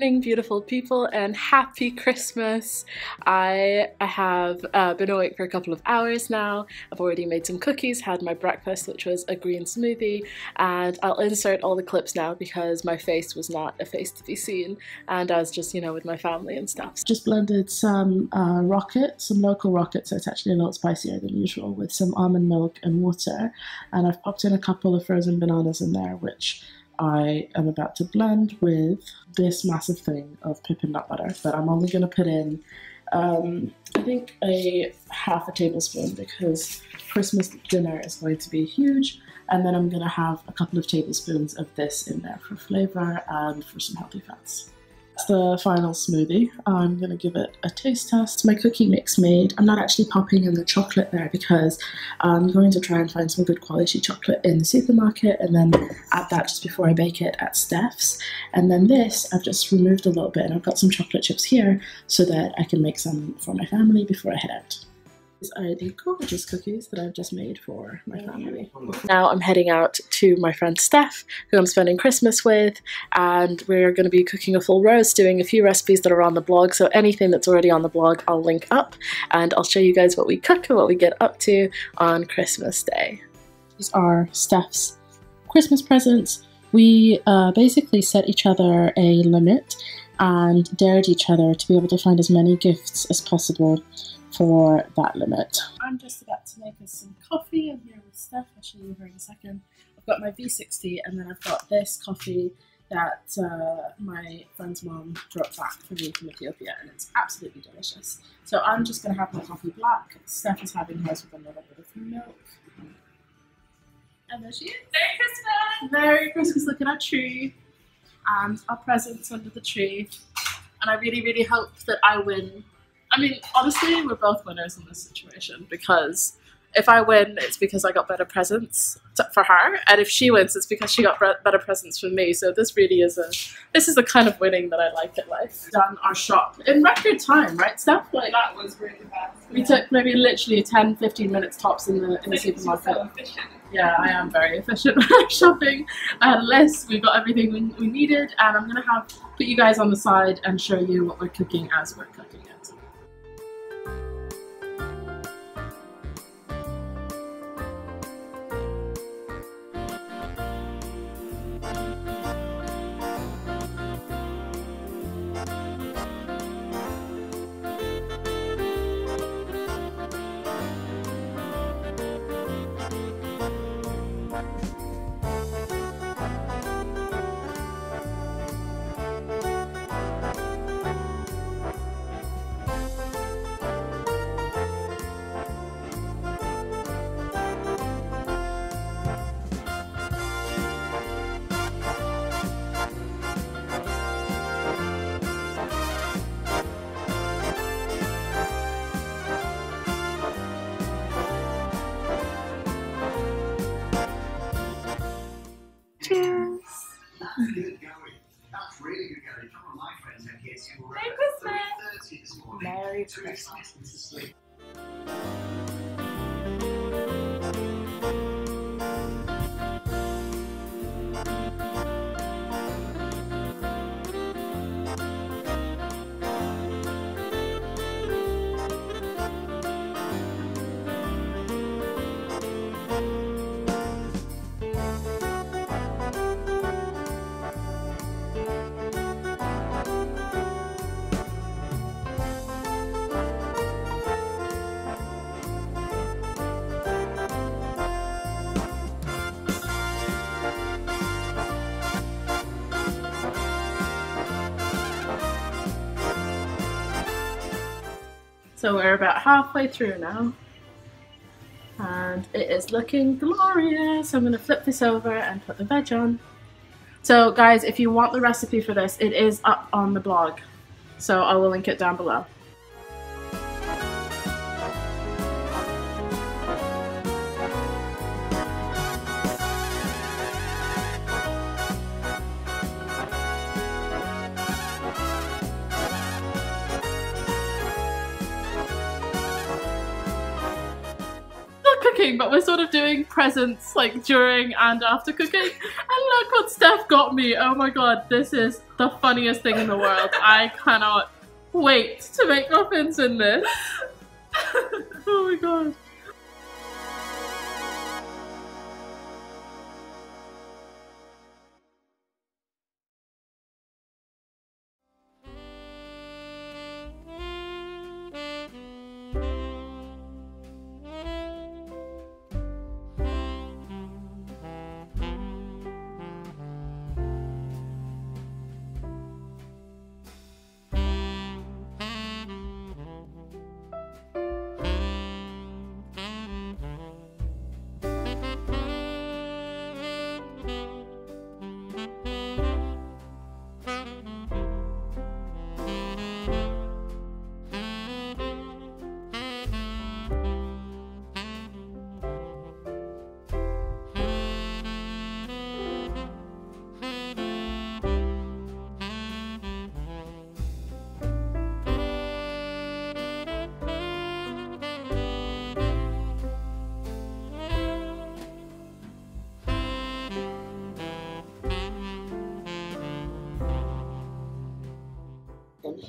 morning, beautiful people, and happy Christmas. I have been awake for a couple of hours now. I've already made some cookies, had my breakfast, which was a green smoothie, and I'll insert all the clips now because my face was not a face to be seen, and I was just, you know, with my family and stuff. Just blended some local rockets, so it's actually a lot spicier than usual, with some almond milk and water, and I've popped in a couple of frozen bananas in there, which I am about to blend with this massive thing of pippin nut butter, but I'm only going to put in, I think, half a tablespoon, because Christmas dinner is going to be huge, and then I'm going to have a couple of tablespoons of this in there for flavor and for some healthy fats. That's the final smoothie. I'm going to give it a taste test. My cookie mix made. I'm not actually popping in the chocolate there because I'm going to try and find some good quality chocolate in the supermarket and then add that just before I bake it at Steph's. And then this, I've just removed a little bit, and I've got some chocolate chips here so that I can make some for my family before I head out. These are the gorgeous cookies that I've just made for my family. Now I'm heading out to my friend Steph, who I'm spending Christmas with, and we're going to be cooking a full roast, doing a few recipes that are on the blog, so anything that's already on the blog I'll link up, and I'll show you guys what we cook and what we get up to on Christmas Day. These are Steph's Christmas presents. We basically set each other a limit and dared each other to be able to find as many gifts as possible for that limit. I'm just about to make us some coffee. I'm here with Steph, I'll show you her in a second. I've got my V60, and then I've got this coffee that my friend's mom brought back for me from Ethiopia, and it's absolutely delicious. So I'm just going to have my coffee black. Steph is having hers with a little bit of milk. And there she is. Merry Christmas! Merry Christmas, look at our tree and our presents under the tree. And I really, really hope that I win. I mean, honestly, we're both winners in this situation, because if I win, it's because I got better presents for her, and if she wins, it's because she got better presents for me. So this really is the kind of winning that I like in life. Done our shop in record time, right, Steph? Like, that was really fast. Yeah. We took maybe literally 10-15 minutes tops in the supermarket. So efficient. Yeah, I am very efficient when I'm shopping. I had a list, we got everything we needed, and I'm gonna put you guys on the side and show you what we're cooking as we're cooking it. Cheers! That's good going. That's really good going. Come on, my friends, and kids who were at 3:30 this morning. Merry Christmas. Too excited to sleep. So we're about halfway through now, and it is looking glorious. I'm going to flip this over and put the veg on. So guys, if you want the recipe for this, it is up on the blog, so I will link it down below. cooking, but we're sort of doing presents like during and after cooking. And look what Steph got me. Oh my god, this is the funniest thing in the world. I cannot wait to make muffins in this. Oh my god.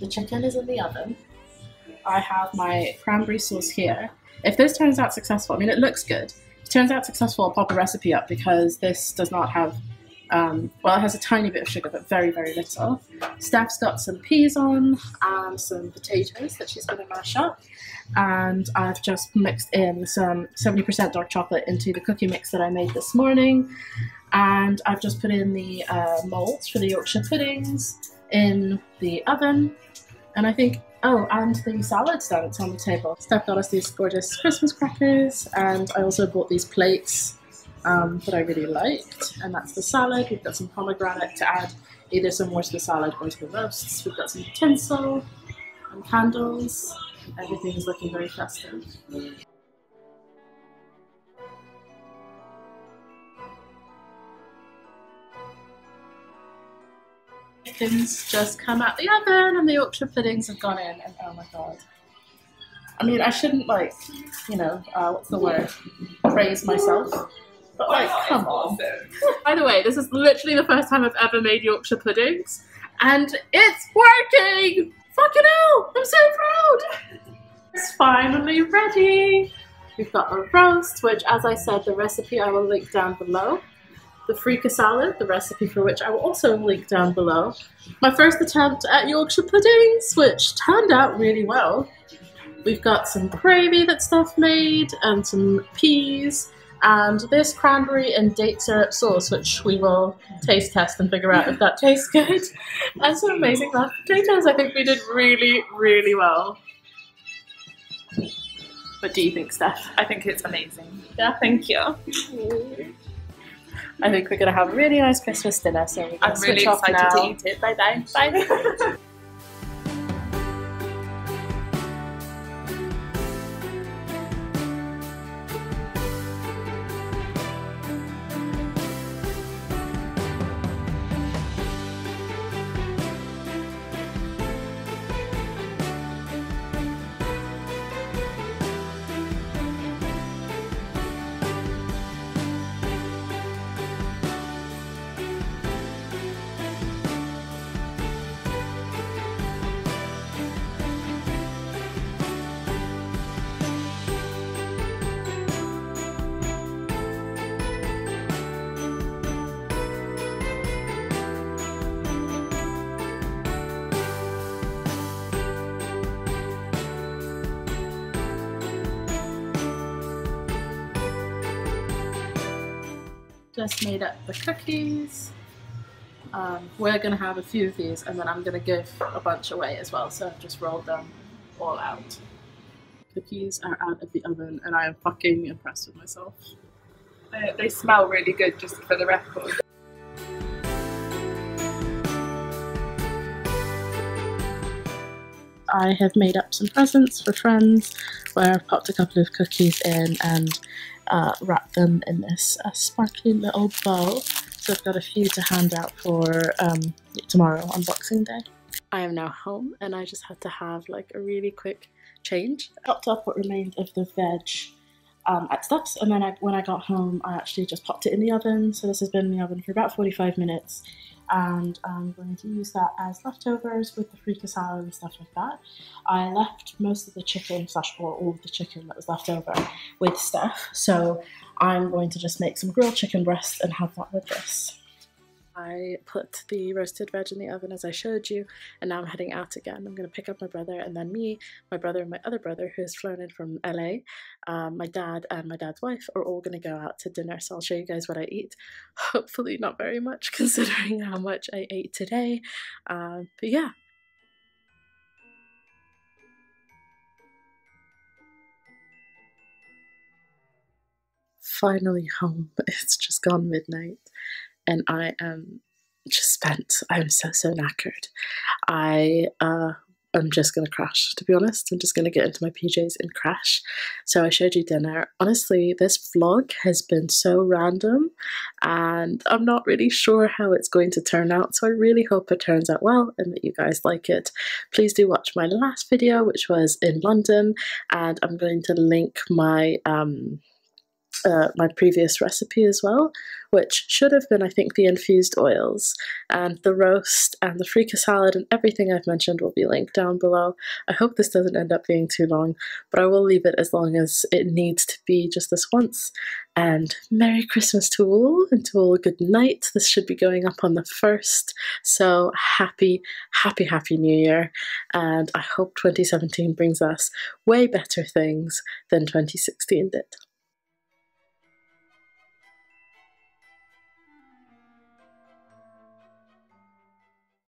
The chicken is in the oven. I have my cranberry sauce here. If this turns out successful, I mean, it looks good. If it turns out successful, I'll pop a recipe up, because this does not have, well, it has a tiny bit of sugar, but very, very little. Steph's got some peas on and some potatoes that she's going to mash up. And I've just mixed in some 70% dark chocolate into the cookie mix that I made this morning. And I've just put in the moulds for the Yorkshire puddings in the oven, and I think, oh, and the salad's done, it's on the table. Steph got us these gorgeous Christmas crackers, and I also bought these plates that I really liked, and that's the salad. We've got some pomegranate to add either some more to the salad or to the roasts. We've got some tinsel and candles. Everything is looking very festive. Things just come out the oven and the Yorkshire puddings have gone in, and oh my god. I mean, I shouldn't, like, you know, what's the word, praise myself, but like, come on. By the way, this is literally the first time I've ever made Yorkshire puddings, and it's working! Fucking hell, I'm so proud! It's finally ready! We've got a roast, which, as I said, the recipe I will link down below. The Freekeh salad, the recipe for which I will also link down below. My first attempt at Yorkshire puddings, which turned out really well. We've got some gravy that Steph made and some peas and this cranberry and date syrup sauce, which we will taste test and figure out if that tastes good. And some amazing mashed potatoes. I think we did really, really well. What do you think, Steph? I think it's amazing. Yeah, thank you. I think we're going to have a really nice Christmas dinner, so we're going to switch off now. I'm really excited to eat it. Bye-bye. Bye. Bye. Just made up the cookies. We're gonna have a few of these, and then I'm gonna give a bunch away as well, so I've just rolled them all out. Cookies are out of the oven and I am fucking impressed with myself. They smell really good, just for the record. I have made up some presents for friends where I've popped a couple of cookies in and wrap them in this sparkly little bow. So I've got a few to hand out for tomorrow on Boxing Day. I am now home and I just had to have like a really quick change. I chopped up what remained of the veg at Steph's, and then when I got home, I actually just popped it in the oven. So this has been in the oven for about 45 minutes, and I'm going to use that as leftovers with the freekeh salad and stuff like that. I left most of the chicken, or all of the chicken that was left over, with Steph, so I'm going to just make some grilled chicken breast and have that with this. I put the roasted veg in the oven as I showed you, and now I'm heading out again. I'm going to pick up my brother, and then me, my brother, and my other brother, who has flown in from LA, my dad and my dad's wife are all going to go out to dinner, so I'll show you guys what I eat. Hopefully not very much, considering how much I ate today, but yeah. Finally home. It's just gone midnight. And I am just spent. I'm so knackered. I'm just going to crash, to be honest. I'm just going to get into my PJs and crash. So I showed you dinner. Honestly, this vlog has been so random, and I'm not really sure how it's going to turn out. So I really hope it turns out well and that you guys like it. Please do watch my last video, which was in London, and I'm going to link my... my previous recipe as well, which should have been, I think, the infused oils, and the roast and the freekeh salad and everything I've mentioned will be linked down below. I hope this doesn't end up being too long, but I will leave it as long as it needs to be just this once. And Merry Christmas to all, and to all good night. This should be going up on the 1st, so happy New Year, and I hope 2017 brings us way better things than 2016 did.